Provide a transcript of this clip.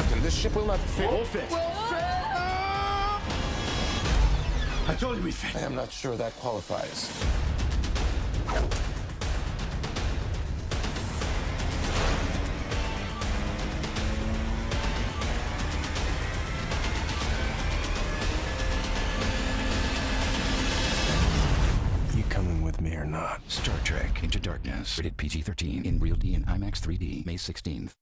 Captain, this ship will not fit. Will fit. Will fit. I told you we fit. I am not sure that qualifies. Me or not. Star Trek Into Darkness. Rated PG-13 in Real D and IMAX 3D, May 16th.